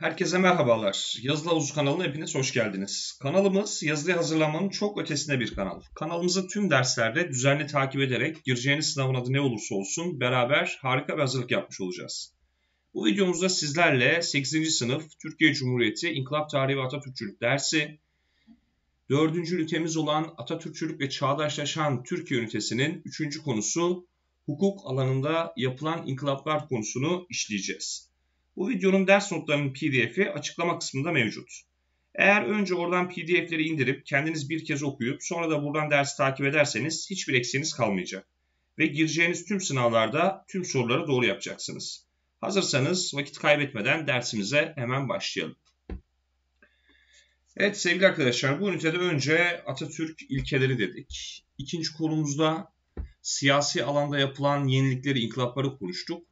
Herkese merhabalar. Yazılı Havuzu kanalına hepiniz hoş geldiniz. Kanalımız yazılı hazırlamanın çok ötesinde bir kanal. Kanalımızı tüm derslerde düzenli takip ederek gireceğiniz sınavın adı ne olursa olsun beraber harika bir hazırlık yapmış olacağız. Bu videomuzda sizlerle 8. sınıf Türkiye Cumhuriyeti İnkılap Tarihi ve Atatürkçülük dersi, 4. ünitemiz olan Atatürkçülük ve Çağdaşlaşan Türkiye ünitesinin 3. konusu hukuk alanında yapılan inkılaplar konusunu işleyeceğiz. Bu videonun ders notlarının pdf'i açıklama kısmında mevcut. Eğer önce oradan pdf'leri indirip kendiniz bir kez okuyup sonra da buradan dersi takip ederseniz hiçbir eksiğiniz kalmayacak. Ve gireceğiniz tüm sınavlarda tüm soruları doğru yapacaksınız. Hazırsanız vakit kaybetmeden dersimize hemen başlayalım. Evet sevgili arkadaşlar, bu ünitede önce Atatürk ilkeleri dedik. İkinci konumuzda siyasi alanda yapılan yenilikleri, inkılapları konuştuk.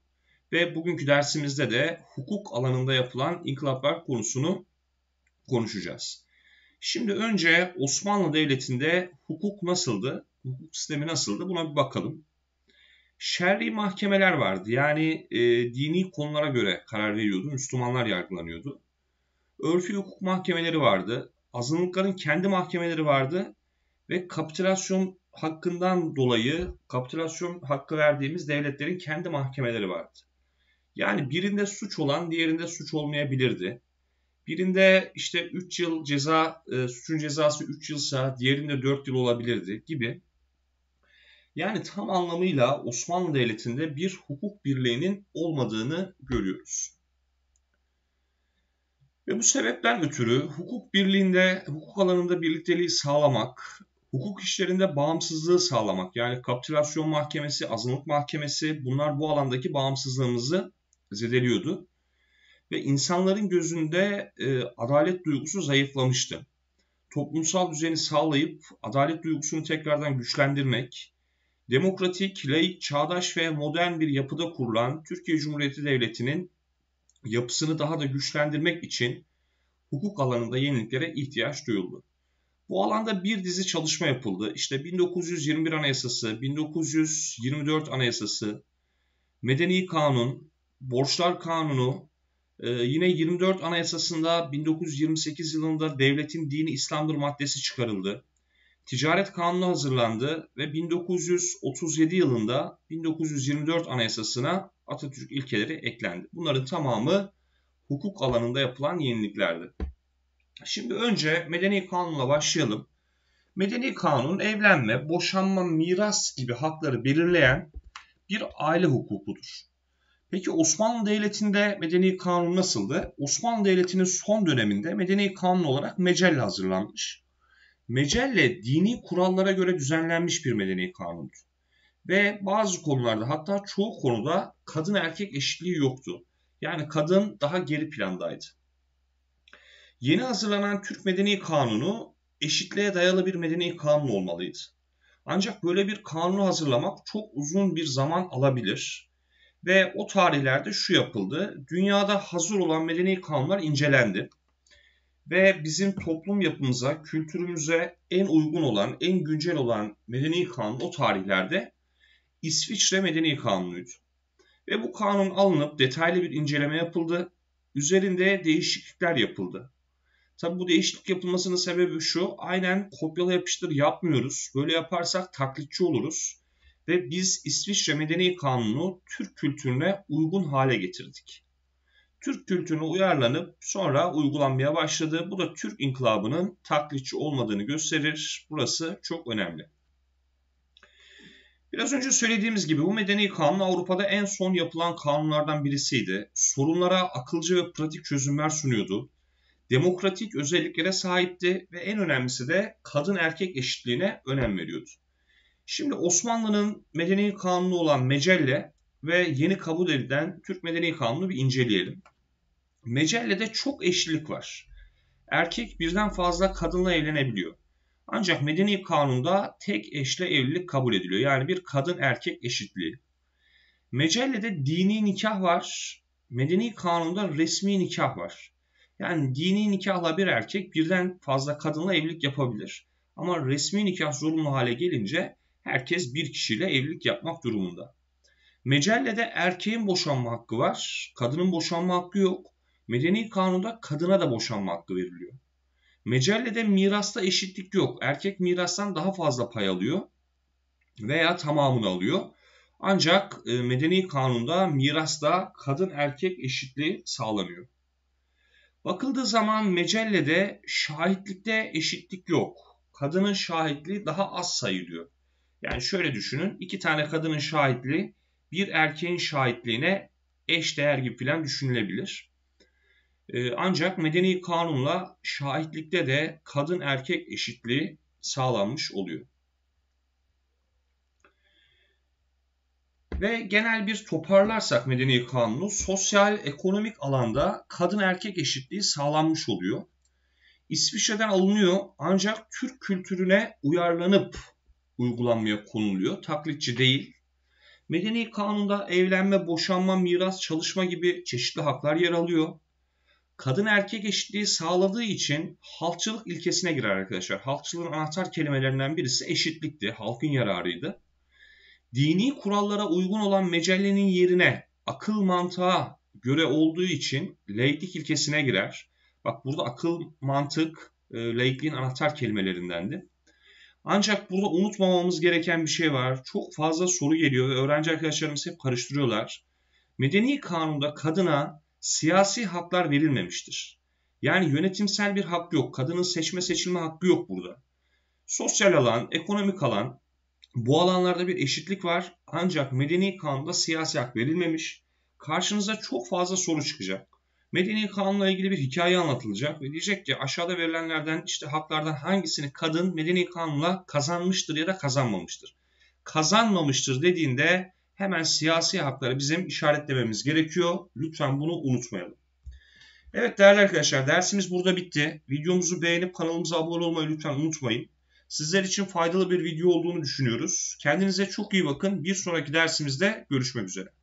Ve bugünkü dersimizde de hukuk alanında yapılan inkılaplar konusunu konuşacağız. Şimdi önce Osmanlı Devleti'nde hukuk nasıldı, hukuk sistemi nasıldı buna bir bakalım. Şer'i mahkemeler vardı. Yani dini konulara göre karar veriyordu, Müslümanlar yargılanıyordu. Örfi hukuk mahkemeleri vardı, azınlıkların kendi mahkemeleri vardı ve kapitülasyon hakkından dolayı kapitülasyon hakkı verdiğimiz devletlerin kendi mahkemeleri vardı. Yani birinde suç olan diğerinde suç olmayabilirdi. Birinde işte 3 yıl ceza, suçun cezası 3 yılsa diğerinde 4 yıl olabilirdi gibi. Yani tam anlamıyla Osmanlı Devleti'nde bir hukuk birliğinin olmadığını görüyoruz. Ve bu sebepten ötürü hukuk birliğinde, hukuk alanında birlikteliği sağlamak, hukuk işlerinde bağımsızlığı sağlamak, yani kapitülasyon mahkemesi, azınlık mahkemesi, bunlar bu alandaki bağımsızlığımızı zedeliyordu ve insanların gözünde adalet duygusu zayıflamıştı. Toplumsal düzeni sağlayıp adalet duygusunu tekrardan güçlendirmek, demokratik, laik, çağdaş ve modern bir yapıda kurulan Türkiye Cumhuriyeti Devleti'nin yapısını daha da güçlendirmek için hukuk alanında yeniliklere ihtiyaç duyuldu. Bu alanda bir dizi çalışma yapıldı. İşte 1921 Anayasası, 1924 Anayasası, Medeni Kanun, Borçlar Kanunu, yine 24 Anayasası'nda 1928 yılında devletin dini İslam'dır maddesi çıkarıldı. Ticaret Kanunu hazırlandı ve 1937 yılında 1924 Anayasası'na Atatürk ilkeleri eklendi. Bunların tamamı hukuk alanında yapılan yeniliklerdi. Şimdi önce Medeni Kanun'la başlayalım. Medeni Kanun evlenme, boşanma, miras gibi hakları belirleyen bir aile hukukudur. Peki Osmanlı Devleti'nde Medeni Kanun nasıldı? Osmanlı Devleti'nin son döneminde Medeni Kanun olarak mecelle hazırlanmış. Mecelle dini kurallara göre düzenlenmiş bir Medeni Kanun'dur. Ve bazı konularda, hatta çoğu konuda kadın erkek eşitliği yoktu. Yani kadın daha geri plandaydı. Yeni hazırlanan Türk Medeni Kanunu eşitliğe dayalı bir Medeni Kanun olmalıydı. Ancak böyle bir kanunu hazırlamak çok uzun bir zaman alabilir. Ve o tarihlerde şu yapıldı. Dünyada hazır olan Medeni Kanunlar incelendi. Ve bizim toplum yapımıza, kültürümüze en uygun olan, en güncel olan Medeni Kanun o tarihlerde İsviçre Medeni Kanunu'ydu. Ve bu kanun alınıp detaylı bir inceleme yapıldı. Üzerinde değişiklikler yapıldı. Tabi bu değişiklik yapılmasının sebebi şu, aynen kopyala yapıştır yapmıyoruz. Böyle yaparsak taklitçi oluruz. Ve biz İsviçre Medeni Kanunu Türk kültürüne uygun hale getirdik. Türk kültürüne uyarlanıp sonra uygulanmaya başladı. Bu da Türk inkılabının taklitçi olmadığını gösterir. Burası çok önemli. Biraz önce söylediğimiz gibi bu Medeni Kanun Avrupa'da en son yapılan kanunlardan birisiydi. Sorunlara akılcı ve pratik çözümler sunuyordu. Demokratik özelliklere sahipti ve en önemlisi de kadın erkek eşitliğine önem veriyordu. Şimdi Osmanlı'nın Medeni Kanunu olan Mecelle ve yeni kabul edilen Türk Medeni Kanunu bir inceleyelim. Mecelle'de çok eşitlik var. Erkek birden fazla kadınla evlenebiliyor. Ancak Medeni Kanun'da tek eşli evlilik kabul ediliyor. Yani bir kadın erkek eşitliği. Mecellede dini nikah var. Medeni Kanun'da resmi nikah var. Yani dini nikahla bir erkek birden fazla kadınla evlilik yapabilir. Ama resmi nikah zorunlu hale gelince herkes bir kişiyle evlilik yapmak durumunda. Mecellede erkeğin boşanma hakkı var. Kadının boşanma hakkı yok. Medeni Kanun'da kadına da boşanma hakkı veriliyor. Mecellede mirasta eşitlik yok. Erkek mirastan daha fazla pay alıyor veya tamamını alıyor. Ancak Medeni Kanun'da mirasta kadın erkek eşitliği sağlanıyor. Bakıldığı zaman mecellede şahitlikte eşitlik yok. Kadının şahitliği daha az sayılıyor. Yani şöyle düşünün, iki tane kadının şahitliği bir erkeğin şahitliğine eş değer gibi falan düşünülebilir. Ancak Medeni Kanun'la şahitlikte de kadın erkek eşitliği sağlanmış oluyor. Ve genel bir toparlarsak Medeni Kanunu, sosyal ekonomik alanda kadın erkek eşitliği sağlanmış oluyor. İsviçre'den alınıyor ancak Türk kültürüne uyarlanıp uygulanmaya konuluyor. Taklitçi değil. Medeni Kanun'da evlenme, boşanma, miras, çalışma gibi çeşitli haklar yer alıyor. Kadın erkek eşitliği sağladığı için halkçılık ilkesine girer arkadaşlar. Halkçılığın anahtar kelimelerinden birisi eşitlikti, halkın yararıydı. Dini kurallara uygun olan mecellenin yerine akıl mantığa göre olduğu için laiklik ilkesine girer. Bak burada akıl, mantık laikliğin anahtar kelimelerindendi. Ancak burada unutmamamız gereken bir şey var. Çok fazla soru geliyor ve öğrenci arkadaşlarımız hep karıştırıyorlar. Medeni Kanun'da kadına siyasi haklar verilmemiştir. Yani yönetimsel bir hak yok. Kadının seçme seçilme hakkı yok burada. Sosyal alan, ekonomik alan, bu alanlarda bir eşitlik var. Ancak Medeni Kanun'da siyasi hak verilmemiş. Karşınıza çok fazla soru çıkacak. Medeni Kanun'la ilgili bir hikaye anlatılacak ve diyecek ki aşağıda verilenlerden işte haklardan hangisini kadın Medeni Kanun'la kazanmıştır ya da kazanmamıştır. Kazanmamıştır dediğinde hemen siyasi hakları bizim işaretlememiz gerekiyor. Lütfen bunu unutmayalım. Evet değerli arkadaşlar, dersimiz burada bitti. Videomuzu beğenip kanalımıza abone olmayı lütfen unutmayın. Sizler için faydalı bir video olduğunu düşünüyoruz. Kendinize çok iyi bakın. Bir sonraki dersimizde görüşmek üzere.